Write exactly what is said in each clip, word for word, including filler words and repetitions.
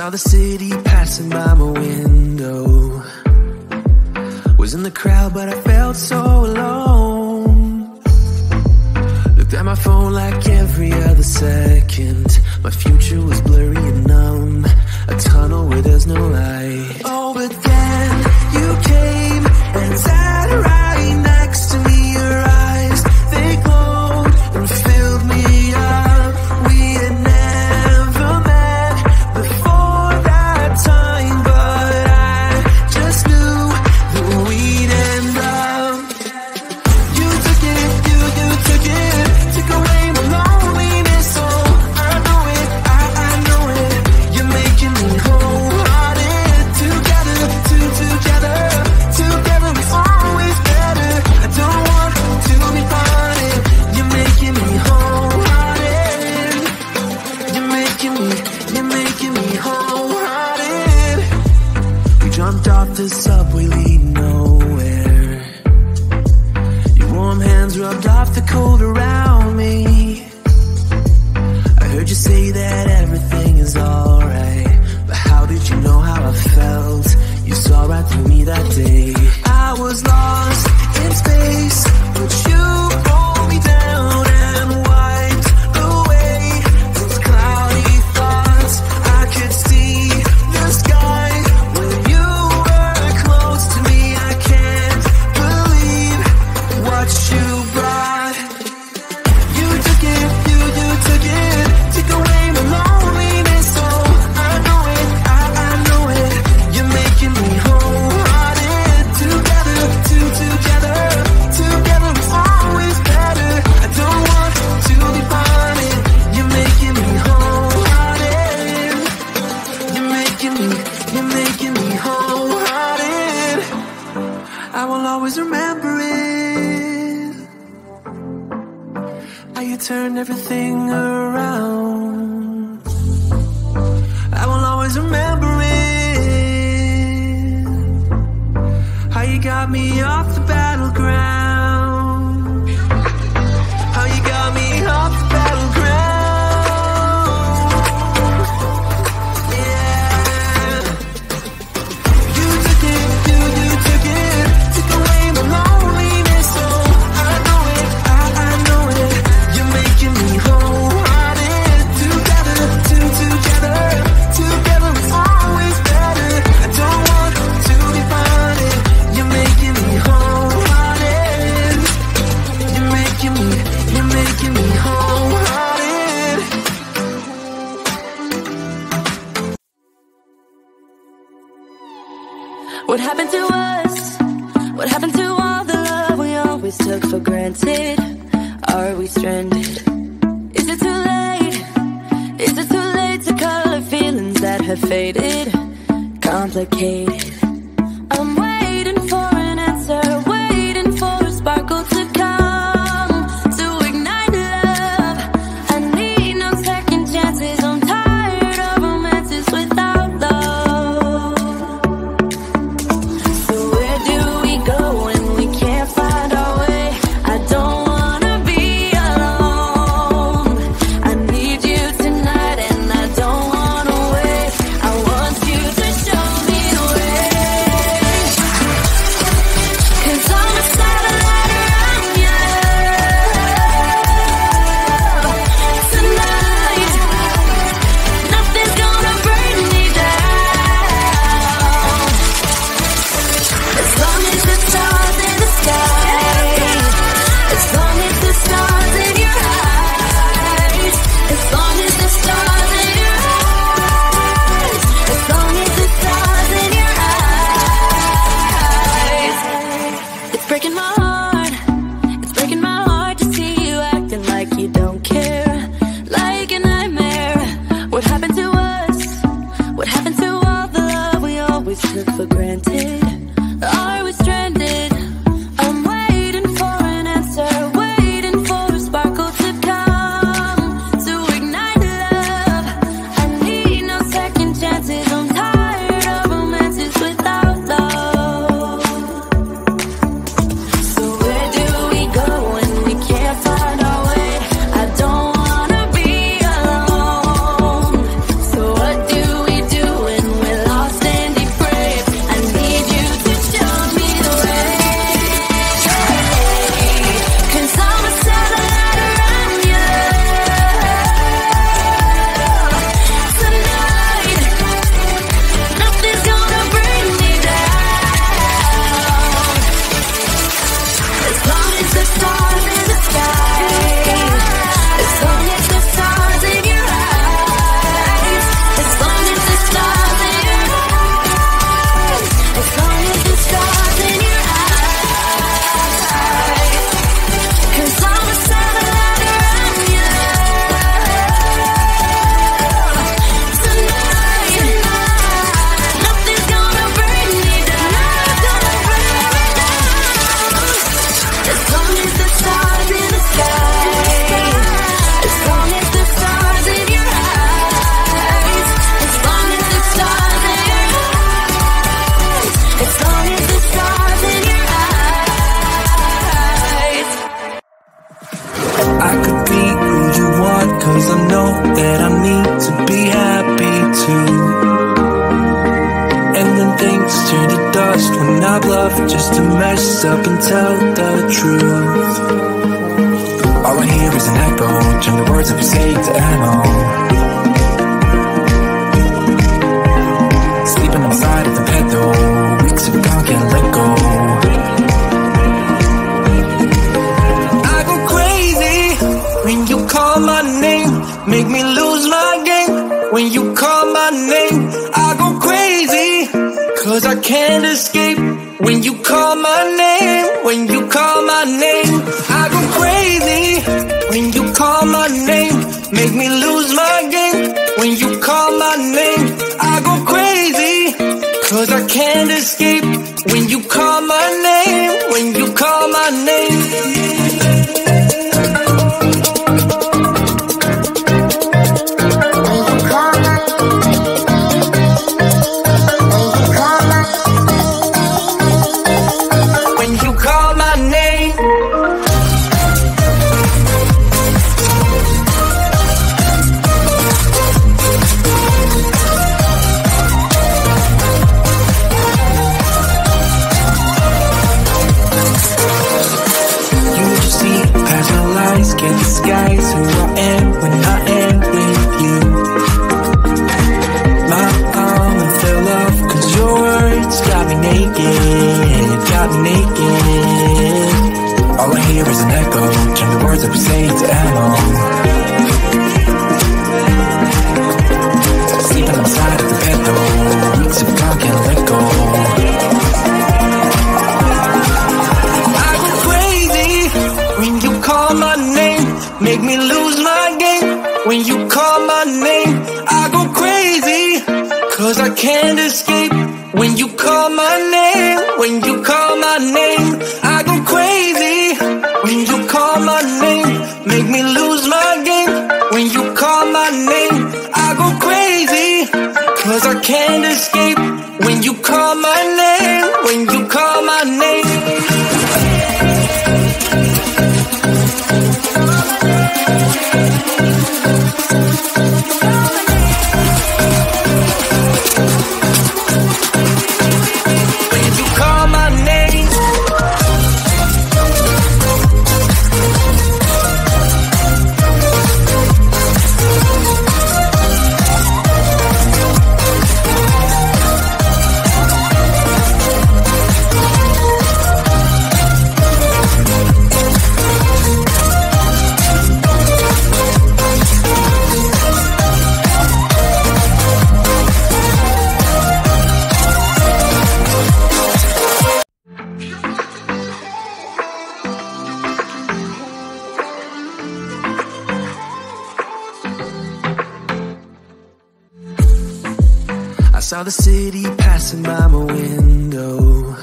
Saw the city passing by my window. Was in the crowd, but I felt so alone. Looked at my phone like every other second. My future was blurry and numb, a tunnel where there's no light. Oh, but then you came and sat right next to me. Your eyes, they glowed and filled me up. We had never met before that time, but I just knew that we'd end up. You took it, you, you took it, took away my loneliness. So I know it, I, I know it. You're making me wholehearted. Together, two, together, together we're always better. I don't want to be parted. You're making me wholehearted. You're making me, you're making me wholehearted. We jumped off the subway leading nowhere. Your warm hands rubbed off the cold around me. I heard you say that everything is alright, but how did you know how I felt? You saw right through me that day. I was lost in space, but you pulled me down and wiped away those cloudy thoughts. I could see the sky when you were close to me. I can't believe what you brought. You took it, you, you took it, took away my loneliness. So I know it, I, I know it. You're making me wholehearted. Together, two, together, together we're always better. I don't want to be parted. You're making me wholehearted. You're making me, you're making me wholehearted. I will always remember it. How you turned everything around. I will always remember it. How you got me off the battleground. How you got me off the battleground. Yeah. You took it, you, you took it, took away my loneliness. So I know it, I, I know it. You're making me wholehearted. Together, two, together, together we're always better. I don't want to be parted. You're making me wholehearted. You're making me, you're making me wholehearted. What happened to us? What happened to all the love we always took for granted? Are we stranded? Is it too late? Is it too late to color feelings that have faded? Complicated. I'm waiting for an answer, waiting for a sparkle to come, to ignite love. I need no second chances. I'm tired of romances without love. So where do we go when we can't find our way? I don't wanna be alone. I need you tonight and I don't wanna wait. I want you to show me the way. just to mess up and tell the truth. All I hear is an echo, turn the words that we say to ammo. Sleeping on the side of the bed though, weeks if we can't get let go. I go crazy when you call my name, make me lose my game. When you call my name, I go crazy, cause I can't escape. When you call my name, when you call my name, I go crazy. When you call my name, make me lose my game. When you call my name, I go crazy, cause I can't escape. When you call my name, when you call my name. Saw the city passing by my window,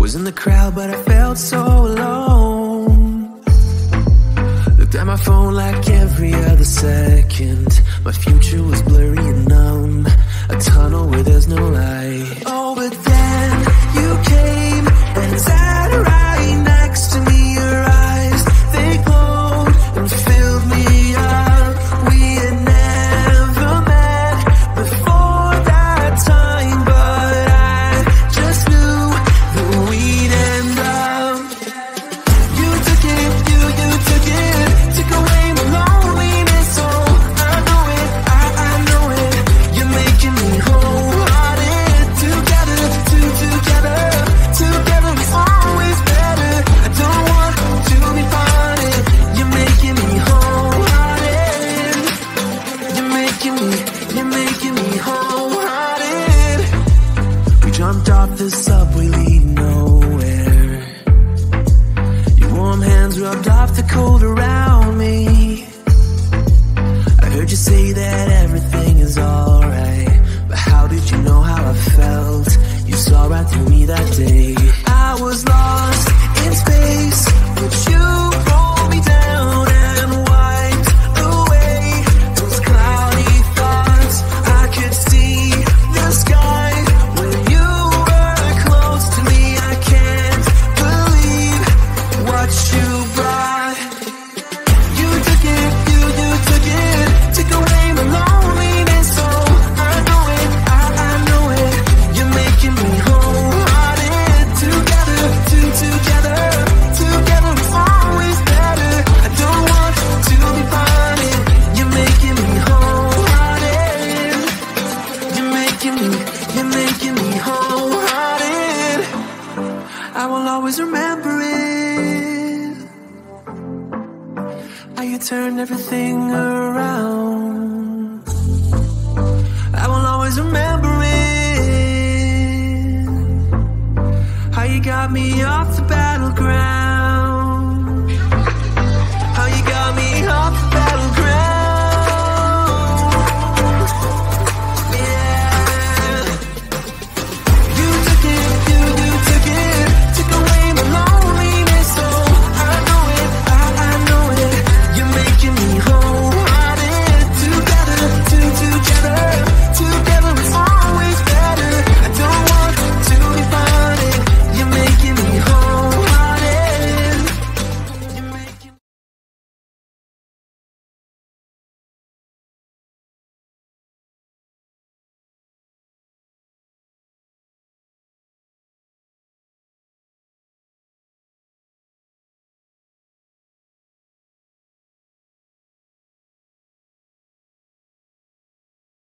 was in the crowd but I felt so alone. Looked at my phone like every other second, my future was blurry and numb, a tunnel where there's no light. Oh, but then you came and sat right next to me. Your eyes, they glowed and filled me up. We had never met before time, but I just knew that we'd end up. You took it, you, you took it, took away my loneliness. Oh, I know it, I, I know it, you're making me wholehearted. Together, two, together, together is always better. I don't want to be parted, you're making me wholehearted. You're making me, you're making me wholehearted. Jumped off the subway leading nowhere. Your warm hands rubbed off the cold around me. I heard you say that everything is alright, but how did you know how I felt? You saw right through me that day. I was lost in space, but you pulled me down and wiped away those cloudy thoughts. I could see the sky. turn everything around. I will always remember it, how you got me off the battleground.